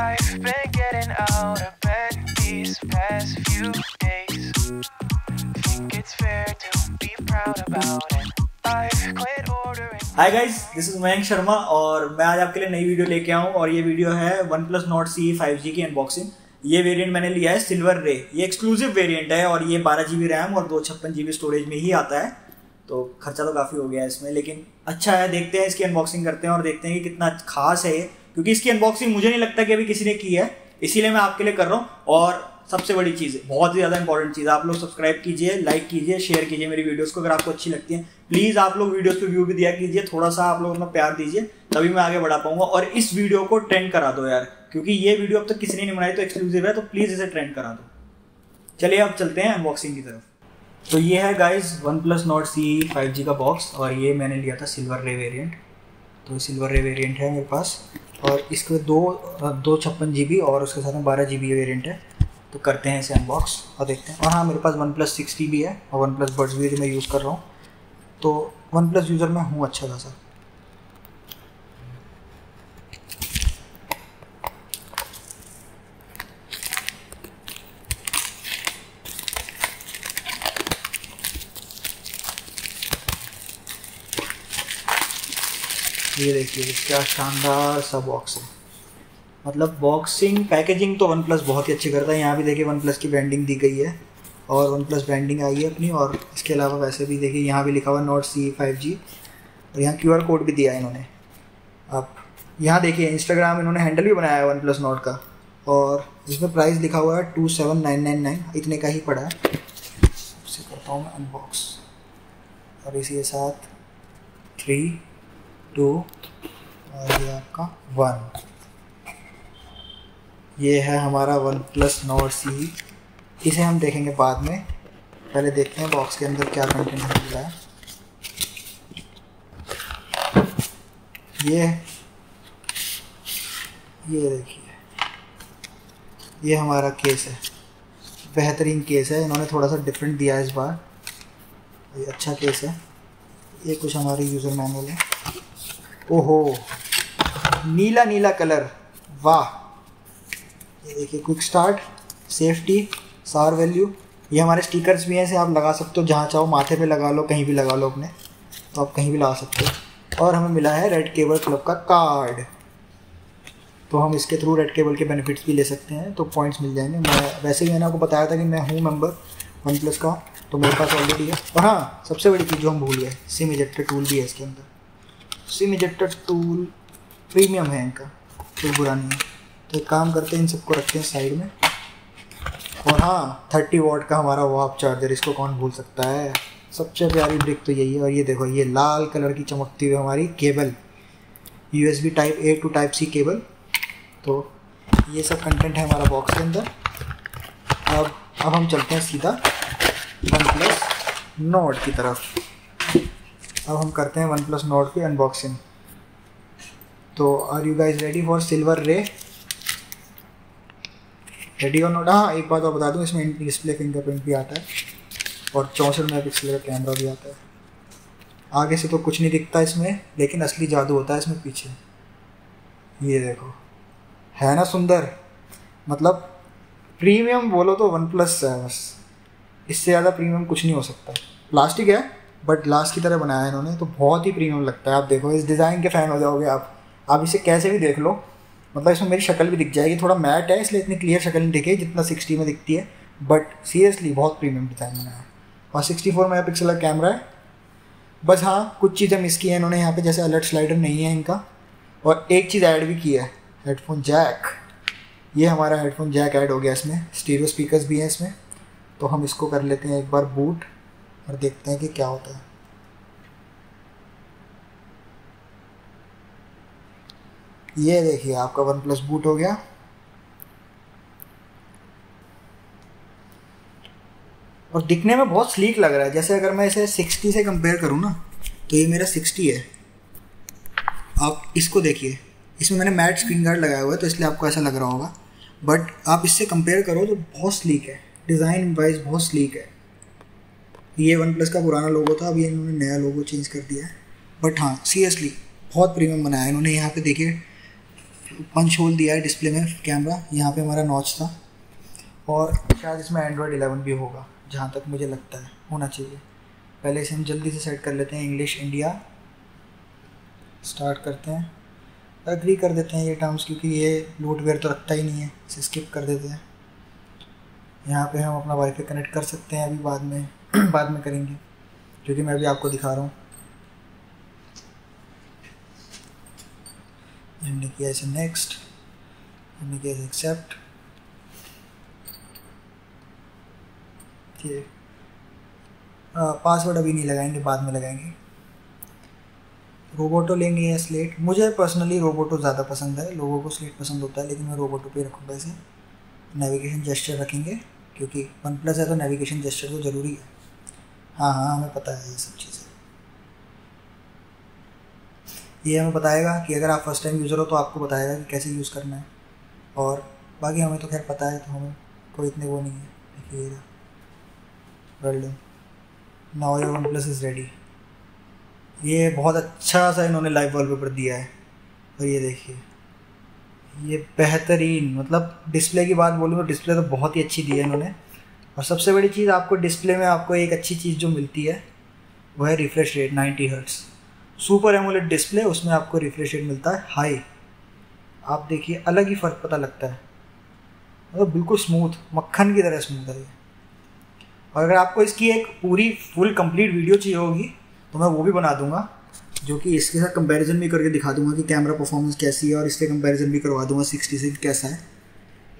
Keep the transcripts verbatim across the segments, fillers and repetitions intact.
I've been getting out of bed these past few days. Think it's fair to be proud about it. I've quit ordering. Hi guys, this is Mayank Sharma और मैं आज आपके लिए नई video लेके आऊँ और ये वीडियो है OnePlus Nord C E five G की अनबॉक्सिंग। ये वेरिएंट मैंने लिया है सिल्वर रे, ये एक्सक्लूसिव वेरिएंट है और ये बारह जीबी रैम और दो छप्पन जीबी स्टोरेज में ही आता है। तो खर्चा तो काफ़ी हो गया है इसमें, लेकिन अच्छा है। देखते हैं, इसकी अनबॉक्सिंग करते हैं और देखते हैं कि कितना खास है ये, क्योंकि इसकी अनबॉक्सिंग मुझे नहीं लगता कि अभी किसी ने की है, इसीलिए मैं आपके लिए कर रहा हूँ। और सबसे बड़ी चीज़ है, बहुत ही ज़्यादा इंपॉर्टेंट चीज़, आप लोग सब्सक्राइब कीजिए, लाइक कीजिए, शेयर कीजिए मेरी वीडियोस को अगर आपको अच्छी लगती है। प्लीज़ आप लोग वीडियोस पे व्यू भी दिया कीजिए, थोड़ा सा आप लोग अपना प्यार दीजिए, तभी मैं आगे बढ़ा पाऊंगा। और इस वीडियो को ट्रेंड करा दो यार, क्योंकि ये वीडियो अब तक किसी ने नहीं बनाई, तो एक्सक्लूसिव है, तो प्लीज़ इसे ट्रेंड करा दो। चलिए अब चलते हैं अनबॉक्सिंग की तरफ। तो ये है guys OnePlus Nord C E five G का बॉक्स, और ये मैंने लिया था सिल्वर रे वेरियंट। तो सिल्वर रे वेरियंट है मेरे पास और इसके दो दो छप्पन जी बी और उसके साथ में बारह जी बी वेरियंट है। तो करते हैं इसे अनबॉक्स और देखते हैं। और हाँ, मेरे पास OnePlus Six T भी है और OnePlus बड्स भी मैं यूज़ कर रहा हूँ, तो OnePlus यूज़र मैं हूँ अच्छा खासा। ये देखिए क्या शानदार सा बॉक्स है, मतलब बॉक्सिंग पैकेजिंग तो OnePlus बहुत ही अच्छी करता है। यहाँ भी देखिए OnePlus की ब्रांडिंग दी गई है और OnePlus ब्रांडिंग आई है अपनी, और इसके अलावा वैसे भी देखिए यहाँ भी लिखा हुआ Nord C E five G और यहाँ क्यूआर कोड भी दिया है इन्होंने। आप यहाँ देखिए इंस्टाग्राम इन्होंने हैंडल भी बनाया है OnePlus Nord का, और इसमें प्राइस लिखा हुआ है two seven nine nine nine, इतने का ही पड़ा है। सबसे करता हूँ मैं अनबॉक्स, और इसी के साथ थ्री टू और ये आपका वन। ये है हमारा OnePlus Nord C E, इसे हम देखेंगे बाद में, पहले देखते हैं बॉक्स के अंदर क्या कंटेंट मिल रहा है। ये ये देखिए, ये हमारा केस है, बेहतरीन केस है, इन्होंने थोड़ा सा डिफरेंट दिया है इस बार, ये अच्छा केस है। ये कुछ हमारे यूज़र मैनुअल है। ओहो, नीला नीला कलर, वाह। ये देखिए quick start, safety, SAR value, ये हमारे स्टिकर्स भी हैं, इसे आप लगा सकते हो जहाँ चाहो, माथे पे लगा लो, कहीं भी लगा लो अपने, तो आप कहीं भी लगा सकते हो। और हमें मिला है रेड केबल क्लब का कार्ड, तो हम इसके थ्रू रेड केबल के बेनिफिट्स भी ले सकते हैं, तो पॉइंट्स मिल जाएंगे। मैं वैसे भी मैंने आपको बताया था कि मैं हूँ मेम्बर OnePlus का, तो मेरे पास ऑलरेडी है। और हाँ, सबसे बड़ी चीज़ जो हम भूल गए, सिम इजेक्टर टूल भी है इसके अंदर। सिम इजेक्टर टूल प्रीमियम है इनका, कोई बुरा नहीं है। तो काम करते हैं, इन सबको रखते हैं साइड में। और हाँ, थर्टी वाट का हमारा वाप चार्जर, इसको कौन भूल सकता है। सबसे प्यारी ब्रिक तो यही है। और ये देखो, ये लाल कलर की चमकती हुई हमारी cable, USB type A to type C cable. तो ये सब कंटेंट है हमारा बॉक्स के अंदर। अब अब हम चलते हैं सीधा OnePlus Nord की तरफ। अब हम करते हैं OnePlus Nord की अनबॉक्सिंग। तो are you guys ready for silver ray? Ready और नोट। हाँ, एक बात और बता दूँ, इसमें डिस्प्ले फिंगरप्रिंट भी आता है और चौंसठ मेगा पिक्सल का कैमरा भी आता है। आगे से तो कुछ नहीं दिखता इसमें, लेकिन असली जादू होता है इसमें पीछे। ये देखो, है ना सुंदर, मतलब प्रीमियम बोलो तो OnePlus है बस, इससे ज़्यादा प्रीमियम कुछ नहीं हो सकता। प्लास्टिक है बट ग्लास की तरह बनाया है इन्होंने, तो बहुत ही प्रीमियम लगता है। आप देखो, इस डिज़ाइन के फ़ैन हो जाओगे आप आप इसे कैसे भी देख लो, मतलब इसमें मेरी शक्ल भी दिख जाएगी। थोड़ा मैट है इसलिए इतनी क्लियर शक्ल नहीं दिखे जितना सिक्सटी में दिखती है, बट सीरियसली बहुत प्रीमियम डिज़ाइन बनाया है। और सिक्सटी फोर मेगा पिक्सल का कैमरा है। बस हाँ, कुछ चीज़ें मिस की हैं इन्होंने यहाँ पे, जैसे अलर्ट स्लाइडर नहीं है इनका, और एक चीज़ ऐड भी की है, हेडफोन जैक। ये हमारा हेडफोन जैक ऐड हो गया इसमें। स्टीरियो स्पीकर्स भी हैं इसमें, तो हम इसको कर लेते हैं एक बार बूट और देखते हैं कि क्या होता है। ये देखिए, आपका OnePlus बूट हो गया। और दिखने में बहुत स्लीक लग रहा है, जैसे अगर मैं इसे सिक्सटी से कंपेयर करूँ ना, तो ये मेरा सिक्सटी है। आप इसको देखिए, इसमें मैंने मैट स्क्रीन गार्ड लगाया हुआ है, तो इसलिए आपको ऐसा लग रहा होगा, बट आप इससे कंपेयर करो तो बहुत स्लीक है, डिज़ाइन वाइज बहुत स्लीक है। ये OnePlus का पुराना लोगो था, अब ये इन्होंने नया लोगो चेंज कर दिया है, बट हाँ सीरियसली बहुत प्रीमियम बनाया है इन्होंने। यहाँ पर देखिए पंच होल दिया है डिस्प्ले में कैमरा, यहाँ पे हमारा नॉच था, और शायद इसमें एंड्रॉयड इलेवन भी होगा जहाँ तक मुझे लगता है, होना चाहिए। पहले इसे हम जल्दी से सेट कर लेते हैं, इंग्लिश इंडिया स्टार्ट करते हैं, एग्री कर देते हैं ये टर्म्स क्योंकि ये लूटवेयर तो रखता ही नहीं है, इसे स्किप कर देते हैं। यहाँ पे हम अपना वाईफाई कनेक्ट कर सकते हैं, अभी बाद में बाद में करेंगे क्योंकि मैं अभी आपको दिखा रहा हूँ हमने किया इसे नेक्स्ट, हमने किया इसे एक्सेप्ट। ठीक, पासवर्ड अभी नहीं लगाएंगे, बाद में लगाएंगे। रोबोटो लेंगे या स्लेट, मुझे पर्सनली रोबोटो ज़्यादा पसंद है, लोगों को स्लेट पसंद होता है लेकिन मैं रोबोटो पे रखूँगा इसे। नेविगेशन जेस्चर रखेंगे क्योंकि वन प्लस है तो नेविगेशन जेस्चर तो ज़रूरी है। हाँ हाँ हमें पता है ये सब चीज़ें, ये हमें बताएगा कि अगर आप फर्स्ट टाइम यूज़र हो तो आपको बताएगा कि कैसे यूज़ करना है, और बाकी हमें तो खैर पता है तो हमें कोई इतने वो नहीं है। देखिएगा, well done, now your OnePlus is ready. ये बहुत अच्छा सा इन्होंने लाइव वॉलपेपर दिया है, और ये देखिए ये बेहतरीन, मतलब डिस्प्ले की बात बोलूँ तो डिस्प्ले तो बहुत ही अच्छी दी है इन्होंने। और सबसे बड़ी चीज़ आपको डिस्प्ले में आपको एक अच्छी चीज़ जो मिलती है वो है रिफ्रेश रेट नब्बे हर्ट्ज़, सुपर एमोलेड डिस्प्ले, उसमें आपको रिफ्रेश रेट मिलता है हाई। आप देखिए अलग ही फ़र्क पता लगता है, मतलब बिल्कुल स्मूथ मक्खन की तरह स्मूथ है। और अगर आपको इसकी एक पूरी फुल कंप्लीट वीडियो चाहिए होगी तो मैं वो भी बना दूंगा, जो कि इसके साथ कंपैरिजन भी करके दिखा दूंगा कि कैमरा परफॉर्मेंस कैसी है, और इससे कंपैरिजन भी करवा दूंगा सिक्स टी से कैसा है।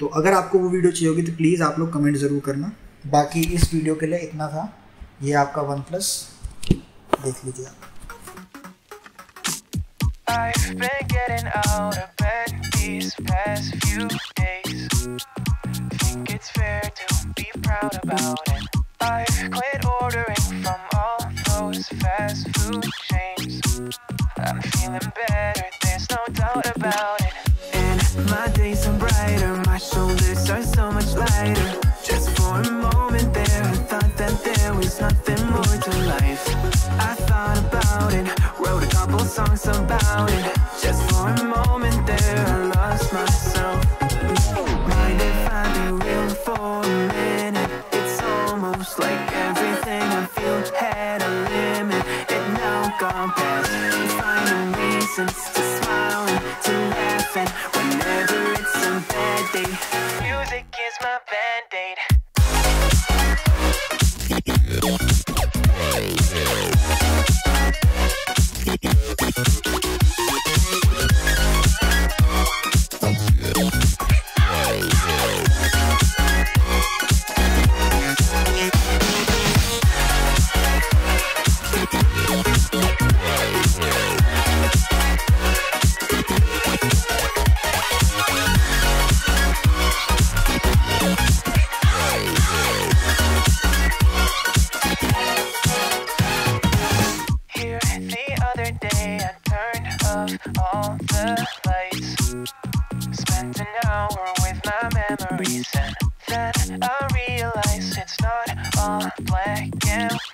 तो अगर आपको वो वीडियो चाहिए होगी तो प्लीज़ आप लोग कमेंट ज़रूर करना। बाकी इस वीडियो के लिए इतना था, ये आपका वन प्लस देख लीजिए आप। Fast food chains, I'm feeling better, there's no doubt about it. And my days are brighter, my shoulders are so much lighter. Just for a moment there, I thought that there was nothing more to life. I thought about it, wrote a couple songs about it. Just for a moment there, I lost myself. Mind if I be real for a minute? It's almost like everything I feel had a limit, it now gone past. Find a reason to smile and to laugh, and whenever it's a bad day, music is my band-aid. That I realize it's not all black and